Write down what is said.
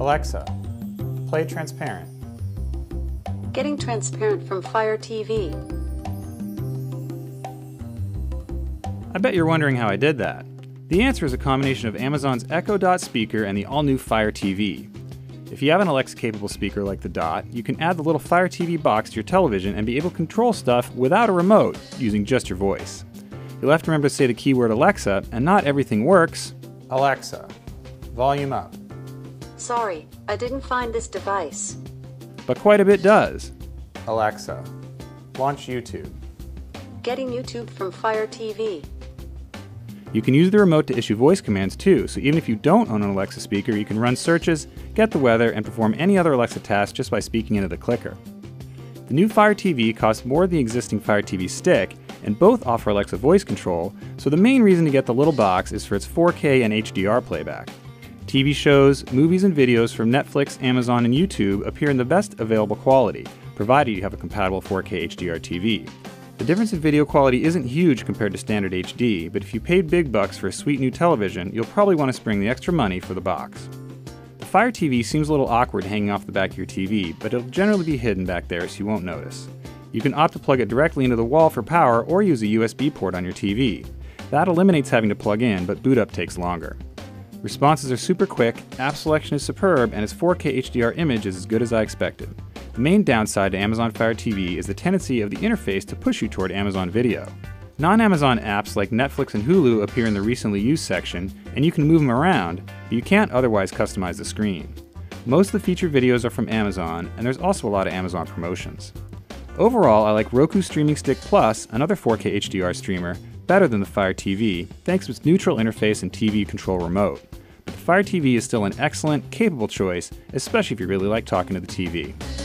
Alexa, play Transparent. Getting Transparent from Fire TV. I bet you're wondering how I did that. The answer is a combination of Amazon's Echo Dot speaker and the all-new Fire TV. If you have an Alexa-capable speaker like the Dot, you can add the little Fire TV box to your television and be able to control stuff without a remote, using just your voice. You'll have to remember to say the keyword Alexa, and not everything works. Alexa, volume up. Sorry, I didn't find this device. But quite a bit does. Alexa, launch YouTube. Getting YouTube from Fire TV. You can use the remote to issue voice commands too, so even if you don't own an Alexa speaker, you can run searches, get the weather, and perform any other Alexa task just by speaking into the clicker. The new Fire TV costs more than the existing Fire TV Stick, and both offer Alexa voice control, so the main reason to get the little box is for its 4K and HDR playback. TV shows, movies, and videos from Netflix, Amazon, and YouTube appear in the best available quality, provided you have a compatible 4K HDR TV. The difference in video quality isn't huge compared to standard HD, but if you paid big bucks for a sweet new television, you'll probably want to spring the extra money for the box. The Fire TV seems a little awkward hanging off the back of your TV, but it'll generally be hidden back there so you won't notice. You can opt to plug it directly into the wall for power or use a USB port on your TV. That eliminates having to plug in, but boot up takes longer. Responses are super quick, app selection is superb, and its 4K HDR image is as good as I expected. The main downside to Amazon Fire TV is the tendency of the interface to push you toward Amazon Video. Non-Amazon apps like Netflix and Hulu appear in the recently used section, and you can move them around, but you can't otherwise customize the screen. Most of the featured videos are from Amazon, and there's also a lot of Amazon promotions. Overall, I like Roku Streaming Stick Plus, another 4K HDR streamer, better than the Fire TV, thanks to its neutral interface and TV control remote. But the Fire TV is still an excellent, capable choice, especially if you really like talking to the TV.